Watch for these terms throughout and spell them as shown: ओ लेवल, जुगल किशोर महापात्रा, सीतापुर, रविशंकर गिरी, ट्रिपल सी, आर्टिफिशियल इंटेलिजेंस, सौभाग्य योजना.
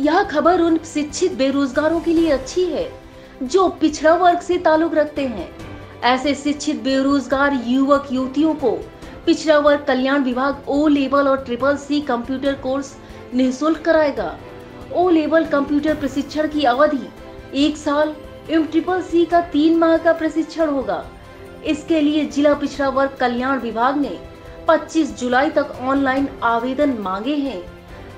यह खबर उन शिक्षित बेरोजगारों के लिए अच्छी है जो पिछड़ा वर्ग से ताल्लुक रखते हैं। ऐसे शिक्षित बेरोजगार युवक युवतियों को पिछड़ा वर्ग कल्याण विभाग ओ लेवल और ट्रिपल सी कंप्यूटर कोर्स निःशुल्क कराएगा। ओ लेवल कंप्यूटर प्रशिक्षण की अवधि 1 साल एवं ट्रिपल सी का 3 माह का प्रशिक्षण होगा। इसके लिए जिला पिछड़ा वर्ग कल्याण विभाग ने 25 जुलाई तक ऑनलाइन आवेदन मांगे हैं।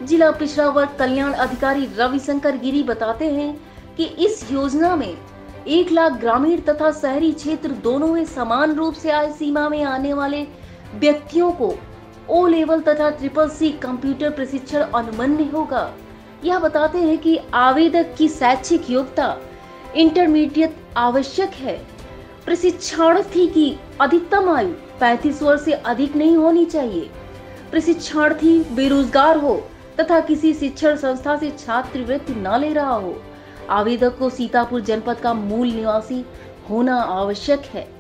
जिला पिछड़ा वर्ग कल्याण अधिकारी रविशंकर गिरी बताते हैं कि इस योजना में 1 लाख ग्रामीण तथा शहरी क्षेत्र दोनों में समान रूप से आय सीमा में आने वाले व्यक्तियों को ओ लेवल तथा ट्रिपल सी कंप्यूटर प्रशिक्षण अनुमन्य होगा। यह बताते हैं कि आवेदक की शैक्षिक योग्यता इंटरमीडिएट आवश्यक है। प्रशिक्षणार्थी की अधिकतम आयु 35 वर्ष से अधिक नहीं होनी चाहिए। प्रशिक्षणार्थी बेरोजगार हो तथा किसी शिक्षण संस्था से छात्रवृत्ति न ले रहा हो। आवेदक को सीतापुर जनपद का मूल निवासी होना आवश्यक है।